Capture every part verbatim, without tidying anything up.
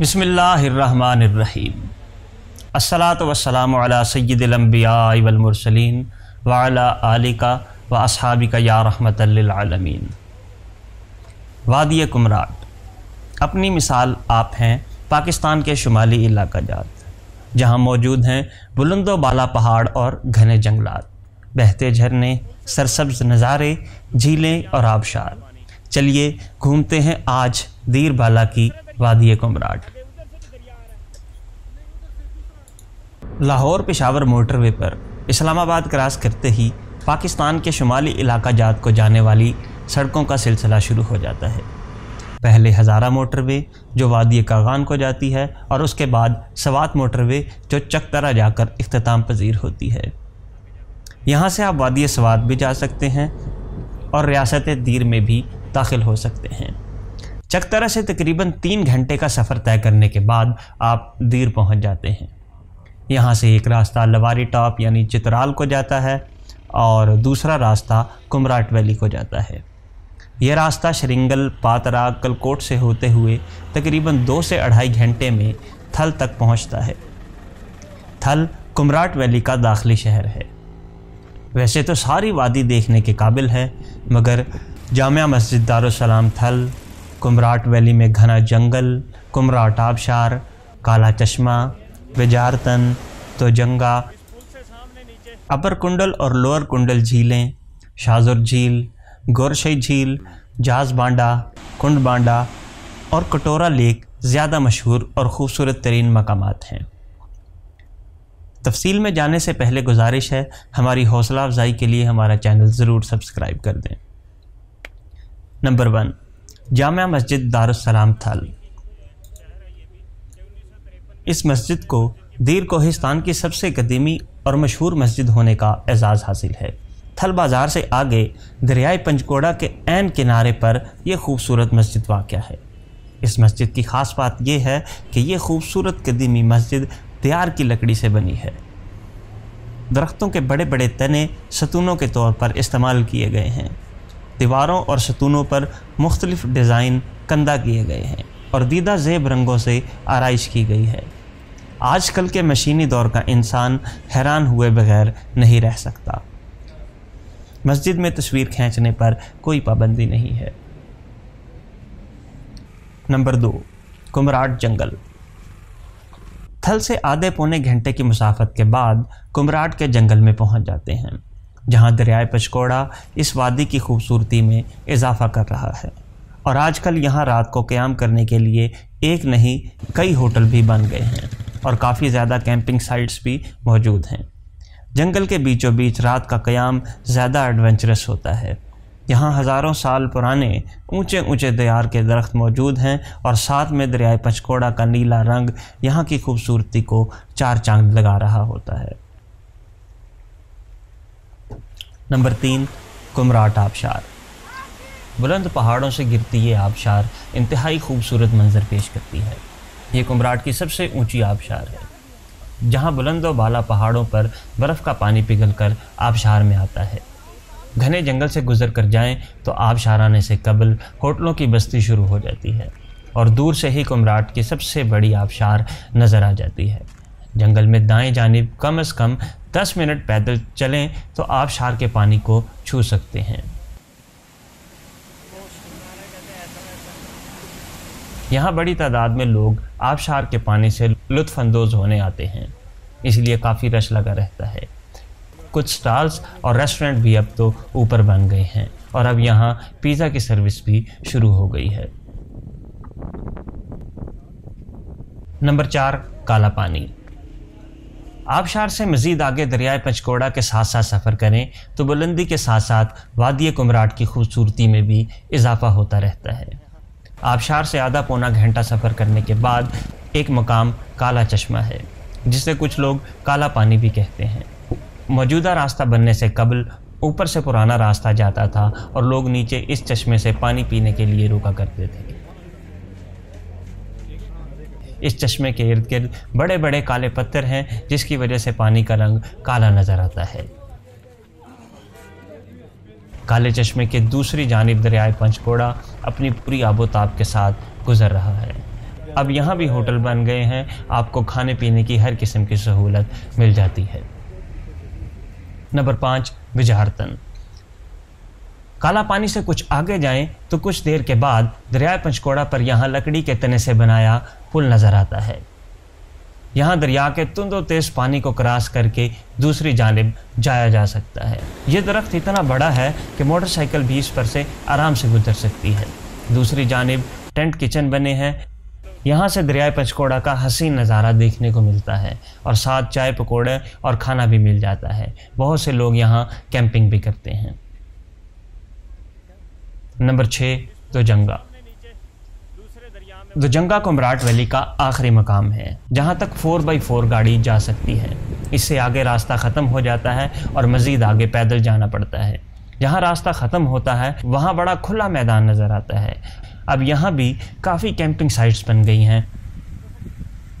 बिस्मिल्लाहिर्रहमानिर्रहीम अस्सलातु वस्सलामु अला सय्यिदिल अंबिया वल मुरसलीन व अला आलिका व अस्हाबिका या रहमतल लिल आलमीन। वादिय कुमराट अपनी मिसाल आप हैं। पाकिस्तान के शुमाली इलाका जात जहाँ मौजूद हैं बुलंदो बाला पहाड़ और घने जंगलात, बहते झरने, सरसब्ज नज़ारे, झीलें और आबशार। चलिए घूमते हैं आज दीर बाला की वादिय कुमराट। लाहौर पेशावर मोटरवे पर इस्लामाबाद क्रॉस करते ही पाकिस्तान के शुमाली इलाका जात को जाने वाली सड़कों का सिलसिला शुरू हो जाता है। पहले हज़ारा मोटरवे जो वादिय कागान को जाती है और उसके बाद सवात मोटरवे जो चकतरा जाकर इख्तिताम पजीर होती है। यहाँ से आप वादिय सवात भी जा सकते हैं और रियासत दीर में भी दाखिल हो सकते हैं। चकतरा से तकरीबन तीन घंटे का सफ़र तय करने के बाद आप दीर पहुंच जाते हैं। यहाँ से एक रास्ता लवारी टॉप यानी चित्राल को जाता है और दूसरा रास्ता कुमराट वैली को जाता है। यह रास्ता शरिंगल, पातरा, कलकोट से होते हुए तकरीबन दो से अढ़ाई घंटे में थल तक पहुँचता है। थल कुमराट वैली का दाखिली शहर है। वैसे तो सारी वादी देखने के काबिल है, मगर जामिया मस्जिद दारुस्सलाम थल, कुमराट वैली में घना जंगल, कुमराट आबशार, काला चश्मा, बेजारतन, तोजंगा, अपर कुंडल और लोअर कुंडल झीलें, शाजुर झील, गोरशई झील, जाज बांडा, कुंड बांडा और कटोरा लेक ज़्यादा मशहूर और ख़ूबसूरत तरीन मकामात हैं। तफसील में जाने से पहले गुजारिश है, हमारी हौसला अफजाई के लिए हमारा चैनल ज़रूर सब्सक्राइब कर दें। Number one, Jamia Masjid Darussalam थल। इस मस्जिद को दीर कोहिस्तान की सबसे कदीमी और मशहूर मस्जिद होने का एजाज़ हासिल है। थल बाज़ार से आगे दरियाए पंचकोड़ा के ऐन किनारे पर यह खूबसूरत मस्जिद वाक़या है। इस मस्जिद की ख़ास बात यह है कि यह खूबसूरत कदीमी मस्जिद दयार की लकड़ी से बनी है। दरख्तों के बड़े बड़े तने सतूनों के तौर पर इस्तेमाल किए गए हैं। दीवारों और सतूनों पर मुख्तलिफ़ डिज़ाइन कंदा किए गए हैं और दीदा ज़ेब रंगों से आराइश की गई है। आजकल के मशीनी दौर का इंसान हैरान हुए बगैर नहीं रह सकता। मस्जिद में तस्वीर खींचने पर कोई पाबंदी नहीं है। नंबर दो, कुमराट जंगल। थल से आधे पौने घंटे की मुसाफत के बाद कुमराट के जंगल में पहुंच जाते हैं, जहां दरियाए पंचकोड़ा इस वादी की खूबसूरती में इजाफा कर रहा है और आजकल यहां रात को क़याम करने के लिए एक नहीं कई होटल भी बन गए हैं और काफ़ी ज़्यादा कैंपिंग साइट्स भी मौजूद हैं। जंगल के बीचों बीच रात का क़याम ज़्यादा एडवेंचरस होता है। यहाँ हज़ारों साल पुराने ऊंचे ऊंचे दयार के दरख्त मौजूद हैं और साथ में दरियाए पंचकोड़ा का नीला रंग यहाँ की खूबसूरती को चार चांद लगा रहा होता है। नंबर तीन, कुमराट आबशार। बुलंद पहाड़ों से गिरती ये आबशार इंतहाई खूबसूरत मंजर पेश करती है। ये कुमराट की सबसे ऊंची आबशार है, जहाँ बुलंद व बाला पहाड़ों पर बर्फ़ का पानी पिघलकर आबशार में आता है। घने जंगल से गुजर कर जाएँ तो आबशार आने से कबल होटलों की बस्ती शुरू हो जाती है और दूर से ही कुमराट की सबसे बड़ी आबशार नज़र आ जाती है। जंगल में दाएं जानिब कम से कम दस मिनट पैदल चलें तो आबशार के पानी को छू सकते हैं। यहाँ बड़ी तादाद में लोग आबशार के पानी से लुत्फानंदोज होने आते हैं, इसलिए काफ़ी रश लगा रहता है। कुछ स्टॉल्स और रेस्टोरेंट भी अब तो ऊपर बन गए हैं और अब यहाँ पिज़्ज़ा की सर्विस भी शुरू हो गई है। नंबर चार, काला पानी। आबशार से मज़ीद आगे दरियाए पंचकोड़ा के साथ साथ सफ़र करें तो बुलंदी के साथ साथ वादिय कुमराट की खूबसूरती में भी इजाफा होता रहता है। आबशार से आधा पौना घंटा सफ़र करने के बाद एक मकाम काला चश्मा है, जिसे कुछ लोग काला पानी भी कहते हैं। मौजूदा रास्ता बनने से कबल ऊपर से पुराना रास्ता जाता था और लोग नीचे इस चश्मे से पानी पीने के लिए रुका करते थे। इस चश्मे के इर्द गिर्द बड़े बड़े काले पत्थर हैं, जिसकी वजह से पानी का रंग काला नज़र आता है। काले चश्मे के दूसरी जानिब दरियाए पंचकोड़ा अपनी पूरी आबोताब के साथ गुजर रहा है। अब यहाँ भी होटल बन गए हैं, आपको खाने पीने की हर किस्म की सहूलत मिल जाती है। नंबर पाँच, बिजारतन। काला पानी से कुछ आगे जाएं तो कुछ देर के बाद दरियाए पंचकोड़ा पर यहाँ लकड़ी के तने से बनाया पुल नज़र आता है। यहाँ दरिया के तुंदो तेज पानी को क्रॉस करके दूसरी जानिब जाया जा सकता है। यह दरख्त इतना बड़ा है कि मोटरसाइकिल भी इस पर से आराम से गुजर सकती है। दूसरी जानिब टेंट किचन बने हैं, यहाँ से दरियाए पंचकोड़ा का हसीन नज़ारा देखने को मिलता है और साथ चाय पकौड़े और खाना भी मिल जाता है। बहुत से लोग यहाँ कैंपिंग भी करते हैं। नंबर छः, दोजंगा। दोजंगा कुमराट वैली का आखिरी मकाम है जहाँ तक फोर बाई फोर गाड़ी जा सकती है। इससे आगे रास्ता ख़त्म हो जाता है और मज़ीद आगे पैदल जाना पड़ता है। जहाँ रास्ता ख़त्म होता है वहाँ बड़ा खुला मैदान नज़र आता है। अब यहाँ भी काफ़ी कैंपिंग साइट्स बन गई हैं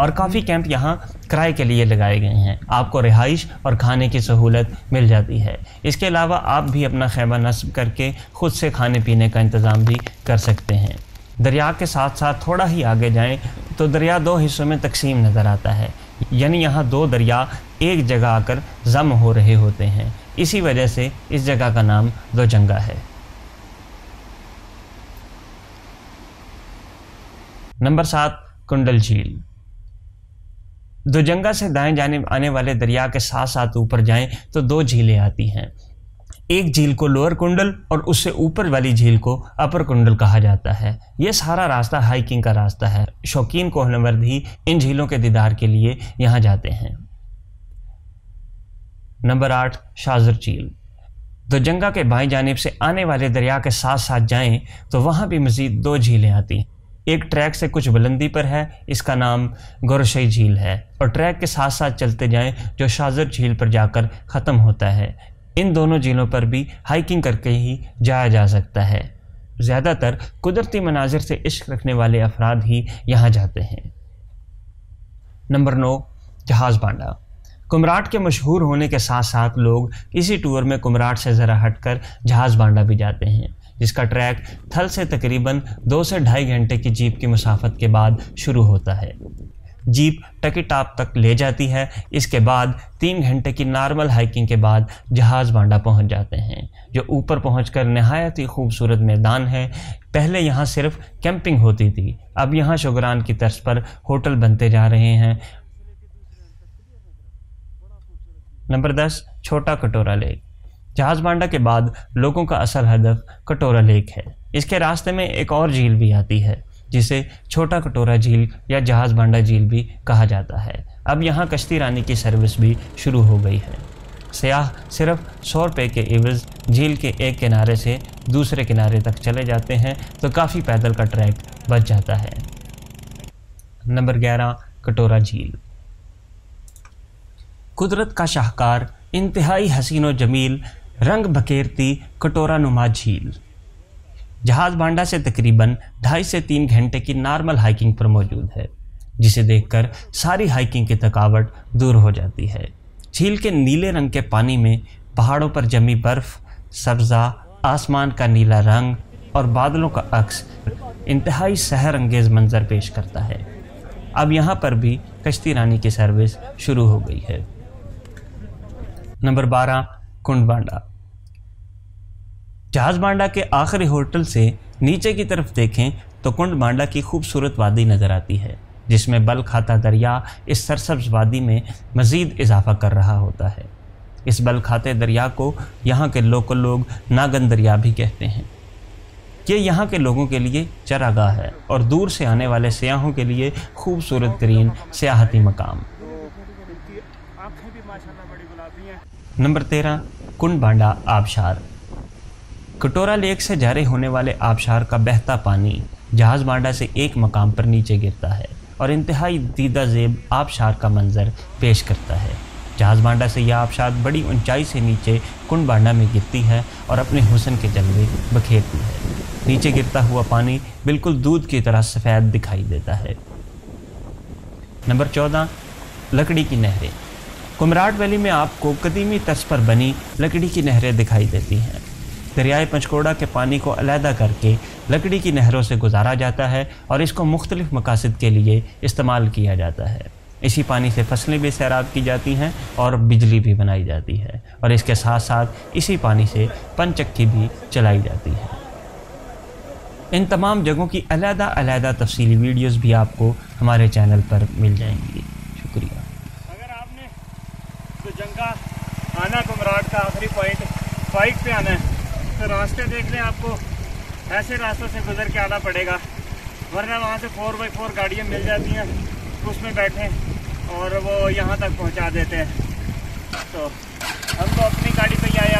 और काफ़ी कैंप यहाँ किराए के लिए लगाए गए हैं। आपको रिहाइश और खाने की सहूलत मिल जाती है। इसके अलावा आप भी अपना खैमा नस्ब करके ख़ुद से खाने पीने का इंतज़ाम भी कर सकते हैं। दरिया के साथ साथ थोड़ा ही आगे जाएं तो दरिया दो हिस्सों में तकसीम नज़र आता है, यानी यहाँ दो दरिया एक जगह आकर जम हो रहे होते हैं। इसी वजह से इस जगह का नाम दोजंगा है। नंबर सात, कुंडल झील। दोजंगा से दाएं जाने आने वाले दरिया के साथ साथ ऊपर जाएं तो दो झीलें आती हैं। एक झील को लोअर कुंडल और उससे ऊपर वाली झील को अपर कुंडल कहा जाता है। यह सारा रास्ता हाइकिंग का रास्ता है। शौकीन कोहनवर भी इन झीलों के दीदार के लिए यहाँ जाते हैं। नंबर आठ, शाजर झील। दोजंगा के बाएं जानिब से आने वाले दरिया के साथ साथ जाएं तो वहाँ भी मज़ीद दो झीलें आती हैं। एक ट्रैक से कुछ बुलंदी पर है, इसका नाम गोरशई झील है, और ट्रैक के साथ साथ चलते जाएं जो शाजर झील पर जाकर ख़त्म होता है। इन दोनों झीलों पर भी हाइकिंग करके ही जाया जा सकता है। ज़्यादातर कुदरती मनाजिर से इश्क रखने वाले अफराद ही यहाँ जाते हैं। नंबर नौ, जहाज़ बांडा। कुमराट के मशहूर होने के साथ साथ लोग इसी टूर में कुमराट से ज़रा हटकर जहाज़ बांडा भी जाते हैं, जिसका ट्रैक थल से तकरीबन दो से ढाई घंटे की जीप की मुसाफत के बाद शुरू होता है। जीप टकी टाप तक ले जाती है। इसके बाद तीन घंटे की नॉर्मल हाइकिंग के बाद जहाज़ बांडा पहुंच जाते हैं, जो ऊपर पहुंचकर नहायत ही खूबसूरत मैदान है। पहले यहाँ सिर्फ कैंपिंग होती थी, अब यहाँ शुगरान की तर्ज पर होटल बनते जा रहे हैं। नंबर दस, छोटा कटोरा लेक। जहाज बांडा के बाद लोगों का असल हदफ कटोरा लेक है। इसके रास्ते में एक और झील भी आती है जिसे छोटा कटोरा झील या जहाज बांडा झील भी कहा जाता है। अब यहाँ कश्ती रानी की सर्विस भी शुरू हो गई है। सयाह सिर्फ सौ रुपये के एवज़ झील के एक किनारे से दूसरे किनारे तक चले जाते हैं तो काफ़ी पैदल का ट्रैक बच जाता है। नंबर ग्यारह, कटोरा झील। कुदरत का शाहकार, इंतहाई हसीन व जमील, रंग बखेरती कटोरा नुमा झील। जहाज बांडा से तकरीबन ढाई से तीन घंटे की नॉर्मल हाइकिंग पर मौजूद है, जिसे देखकर सारी हाइकिंग की थकावट दूर हो जाती है। झील के नीले रंग के पानी में पहाड़ों पर जमी बर्फ़, सब्ज़ा आसमान का नीला रंग और बादलों का अक्स इंतहाई सहर अंगेज़ मंजर पेश करता है। अब यहाँ पर भी कश्ती रानी की सर्विस शुरू हो गई है। नंबर बारह, कुंड बांडा। जहाज बांडा के आखिरी होटल से नीचे की तरफ देखें तो कुंड बांडा की खूबसूरत वादी नज़र आती है, जिसमें बल खाता दरिया इस सरसब्ज वादी में मज़ीद इजाफा कर रहा होता है। इस बल खाते दरिया को यहाँ के लोकल लोग नागन दरिया भी कहते हैं। ये यहाँ के लोगों के लिए चरागाह है और दूर से आने वाले सयाहों के लिए खूबसूरत तरीन सियाहती मकाम। नंबर तेरह, कुंड बांडा आबशार। कटोरा लेक से जारी होने वाले आबशार का बहता पानी जहाज बांडा से एक मकाम पर नीचे गिरता है और इंतहाई दीदा जेब आबशार का मंजर पेश करता है। जहाज बांडा से यह आबशार बड़ी ऊंचाई से नीचे कुंड बांडा में गिरती है और अपने हुस्न के जलवे बखेरती है। नीचे गिरता हुआ पानी बिल्कुल दूध की तरह सफ़ेद दिखाई देता है। नंबर चौदह, लकड़ी की नहरें। कुमराट वैली में आपको कदीमी तर्ज पर बनी लकड़ी की नहरें दिखाई देती हैं। दरियाए पंचकोड़ा के पानी को अलहदा करके लकड़ी की नहरों से गुजारा जाता है और इसको मुख्तलिफ मकासद के लिए इस्तेमाल किया जाता है। इसी पानी से फसलें भी सैराब की जाती हैं और बिजली भी बनाई जाती है, और इसके साथ साथ इसी पानी से पनचक्की भी चलाई जाती है। इन तमाम जगहों की अलग अलग तफसीली वीडियोस भी आपको हमारे चैनल पर मिल जाएंगी। शुक्रिया। अगर आपने तो जंगा आना कुमराड का आखिरी पॉइंट बाइक पे आना है तो रास्ते देख लें, आपको ऐसे रास्तों से गुजर के आना पड़ेगा, वरना वहाँ से फोर बाई फोर गाड़ियाँ मिल जाती हैं, उसमें बैठें और वो यहाँ तक पहुँचा देते हैं। तो हम तो अपनी गाड़ी पे ही आए